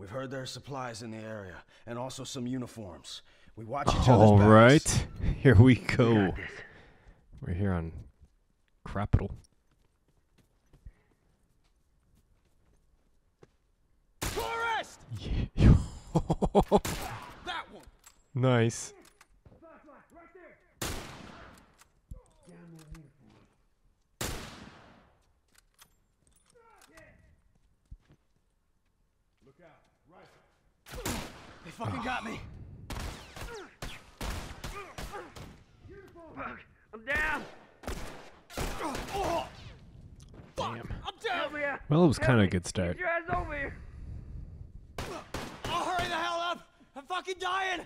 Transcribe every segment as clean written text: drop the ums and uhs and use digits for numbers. We've heard there are supplies in the area, and also some uniforms. We watch each other's backs. All right, here we go. We're here on Capitol. Forest! Yeah. That one. Nice. They fucking got me. Fuck, I'm down. Damn. I'm down. Well, it was kind of a good start. Get your ass over here. I'll hurry the hell up. I'm fucking dying.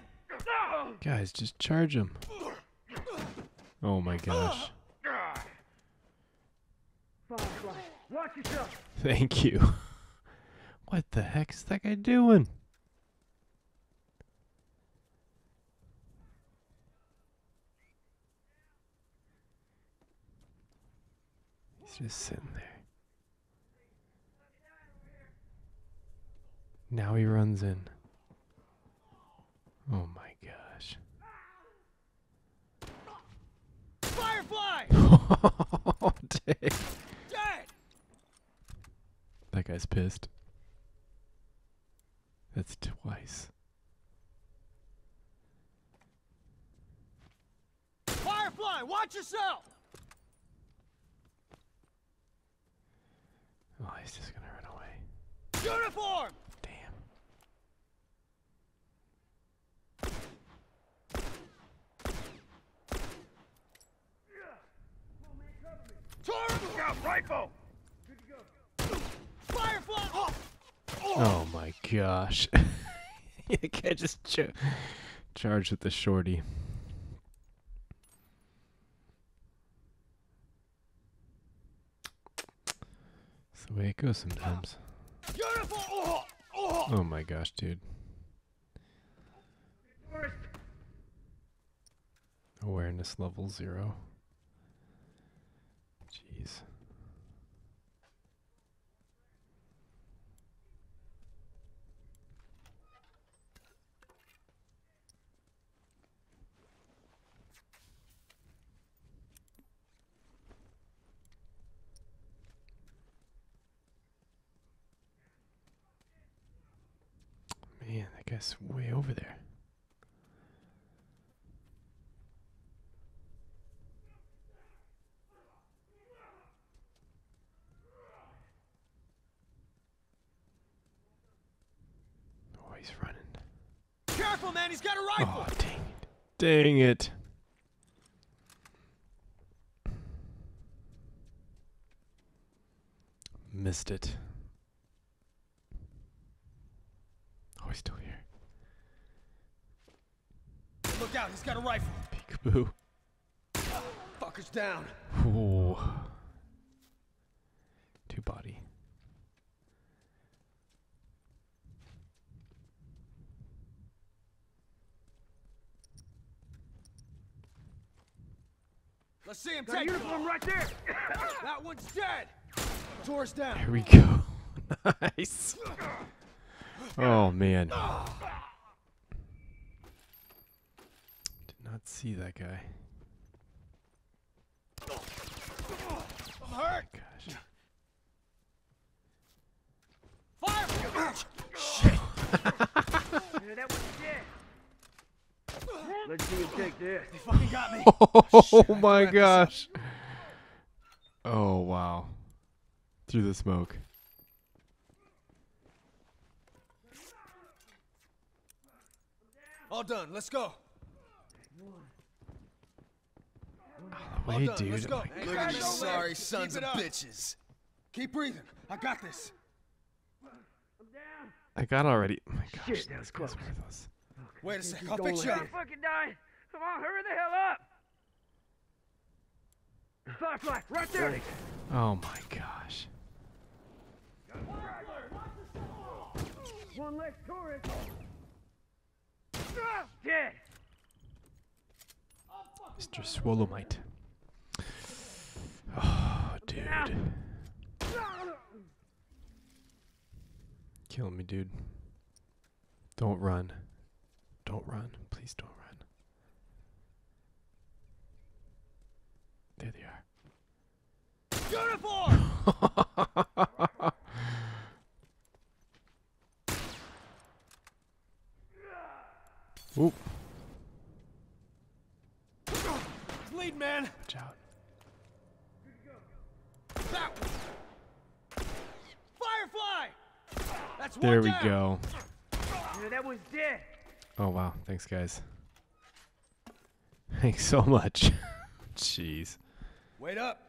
Guys, just charge him. Oh my gosh. Watch yourself. Thank you. What the heck is that guy doing? He's just sitting there. Now he runs in. Oh my gosh. Firefly! Oh, dang. That guy's pissed. That's twice. Firefly, watch yourself! Oh, he's just gonna run away. Uniform! Damn. Torn rifle! Good to go. Firefly! Oh. Oh my gosh. You can't just charge with the shorty. That's the way it goes sometimes. Oh my gosh, dude. Awareness level 0. Jeez. I guess way over there. Oh, he's running. Careful, man, he's got a rifle. Oh, dang it. Dang it. Missed it. Oh, he's still here. Look out, he's got a rifle. Peekaboo. Fucker's down. Ooh. Two body. Let's see him take uniform right there. That one's dead. Door's down. Here we go. Nice. Oh man. Did not see that guy. I'm hurt. Oh my gosh. Fire! Shit. That was dead. Let's see you take this. They fucking got me. Oh my gosh. Oh wow. Through the smoke. All done. Let's go. All the way, dude. Let's go. Oh, look at you sorry sons of bitches. Keep breathing. I got this. I'm down. I got already. Oh my gosh. Shit, that was close. Wait a sec. I'll fix you up. I'm fucking dying. Come on, hurry the hell up. Firefly, right there. Oh my gosh. One less tourist. Yeah. Mr. Swolomite. Oh, dude. Kill me, dude. Don't run. Don't run. Please don't run. There they are. Uniform! Oop. Lead, man. Watch out. That one. Firefly. That's there we go. Yeah, that was dead. Oh wow! Thanks, guys. Thanks so much. Jeez. Wait up.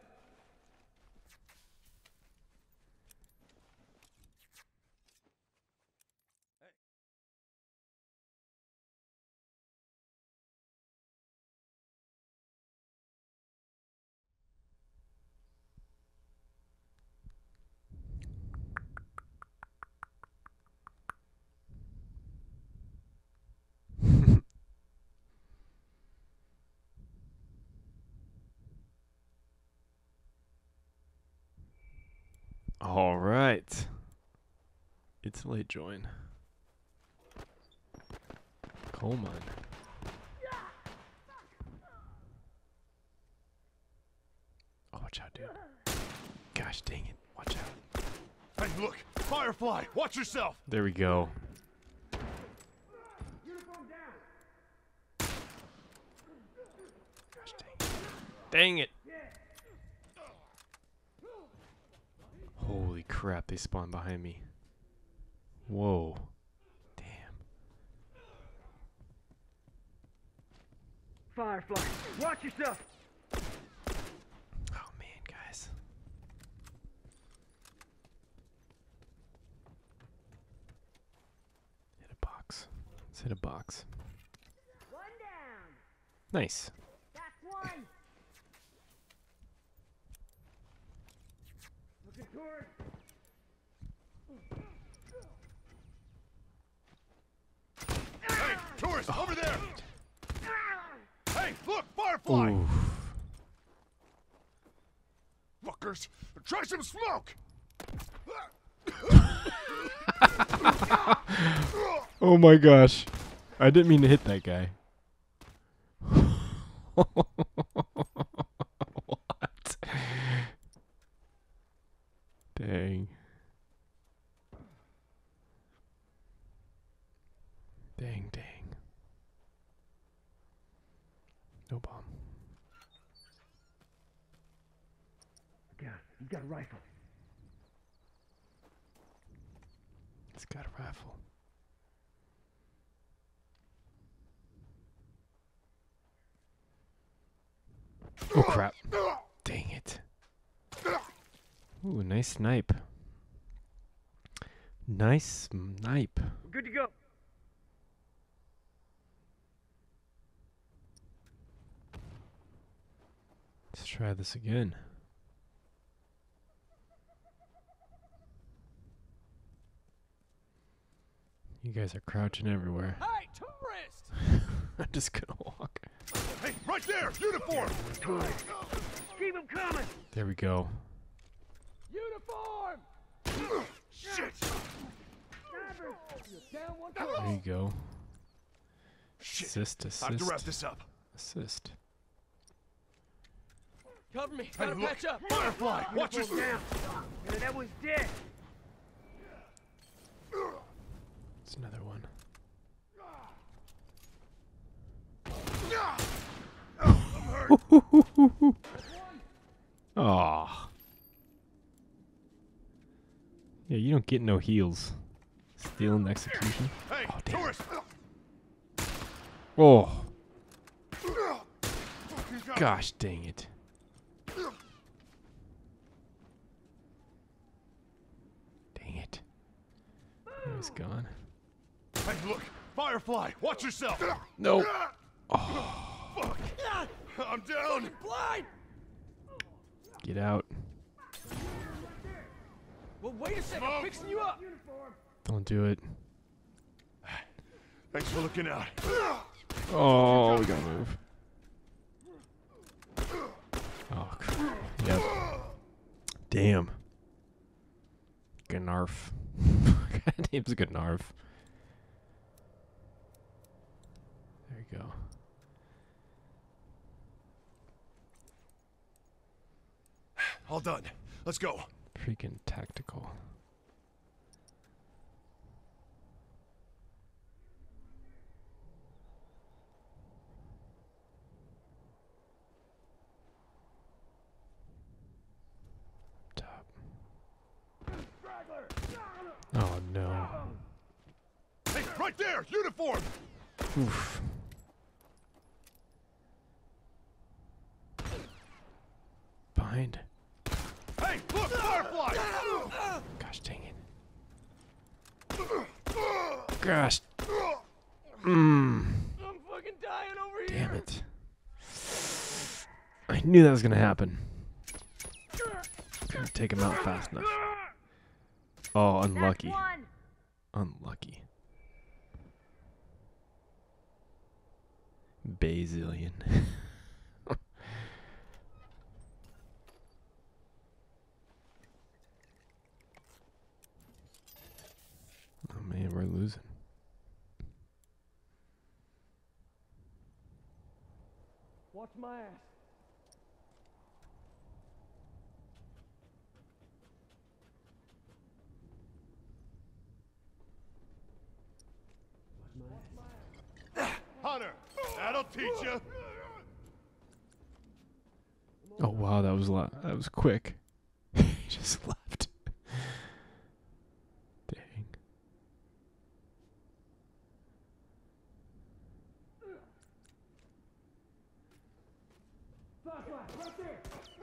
All right, it's a late join. Coal mine. Oh, watch out, dude! Gosh, dang it! Watch out! Hey, look, Firefly! Watch yourself! There we go. Gosh, dang it! Dang it! Holy crap, they spawned behind me. Whoa. Damn. Firefly, watch yourself! Oh man, guys. Hit a box. Let's hit a box. One down. Nice. That's one. Hey, tourist, over there! Hey, look, Firefly! Oof. Fuckers, try some smoke! Oh my gosh, I didn't mean to hit that guy. What? Dang. Dang, dang. No bomb. Yeah, you got a rifle. It's got a rifle. Oh crap. Dang it. Ooh, nice snipe. Nice snipe. We're good to go. Let's try this again. You guys are crouching everywhere. Hey, tourist! I'm just gonna walk. Hey, right there! Uniform! Keep them coming! There we go. Uniform! Shit! There you go. Shit. Assist, assist. I have to wrap this up. Assist. Cover me. Gotta patch up. Firefly, watch us now. Yeah, that was dead. It's another one. Oh, I'm hurt. Aw. Yeah, you don't get no heals. Stealing the execution. Hey, oh, damn. Oh. Gosh dang it. Dang it. He's gone. Hey, look! Firefly! Watch yourself! No. Oh. Fuck. I'm down! Blind! Get out. Well, wait a second, I'm fixing you up! Don't do it. Thanks for looking out. Oh, we gotta move. Oh, crap. Yep. Damn. Gnarf. That name's Gnarf. There we go. All done. Let's go. Freaking tactical. Oh no. Hey, right there! Uniform! Oof. Behind. Hey, look! Firefly! Gosh dang it. Gosh. I'm fucking dying over here. Damn it. I knew that was gonna happen. Couldn't take him out fast enough. Oh, unlucky. Unlucky. Bazillion. Oh man, we're losing. Watch my ass. Hunter, that'll teach you. Oh wow, that was a lot. That was quick. Just left. Dang.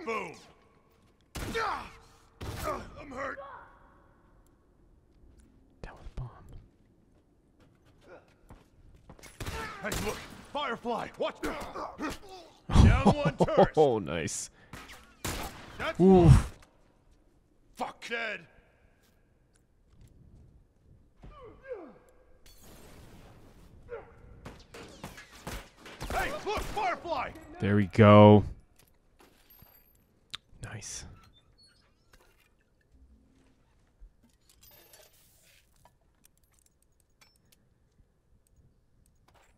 Boom. I'm hurt. Hey, look! Firefly! Watch! Down one turret! Oh, nice. That's oof. One. Fuck, dead! Hey, look! Firefly! There we go. Nice.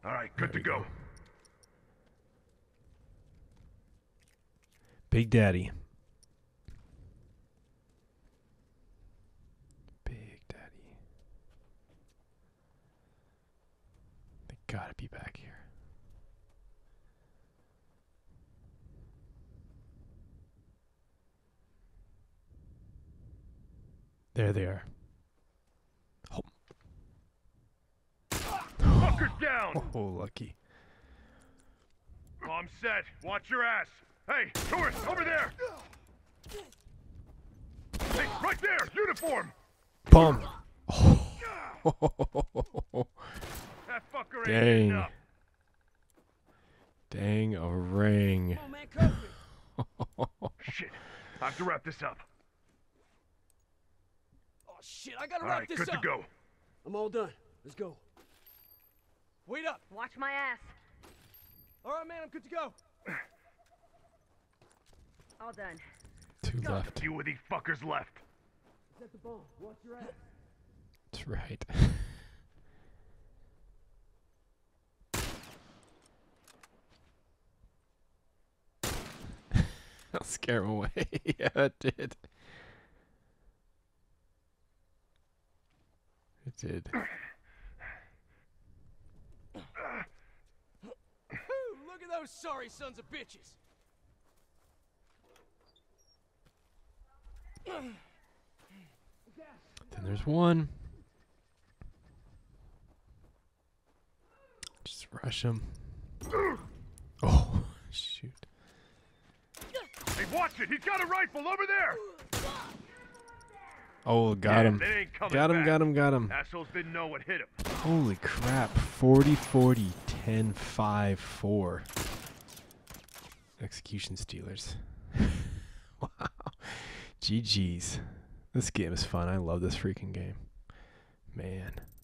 All right, good to go. Big Daddy. Big Daddy. They gotta be back here. There they are. Down. Oh, lucky. I'm set. Watch your ass. Hey, tourist, over there. Hey, right there. Uniform. Bum. Oh. That fucker ain't enough. Dang a ring. Oh, man, shit. I have to wrap this up. Oh shit! I gotta wrap this up. All right, good to go. I'm all done. Let's go. Wait up! Watch my ass. All right, man, I'm good to go. All done. Two left. A few of these fuckers left. Set the bomb. Watch your ass. That's right. I'll scare him away. Yeah, it did. It did. Look at those sorry sons of bitches. Then there's one. Just rush him. Oh, shoot. Hey, watch it. He's got a rifle over there. Oh, got him. Got him, got him, got him. Assholes didn't know what hit him. Holy crap. 40-40. 10-5-4. Execution Stealers. Wow. GG's. This game is fun. I love this freaking game. Man.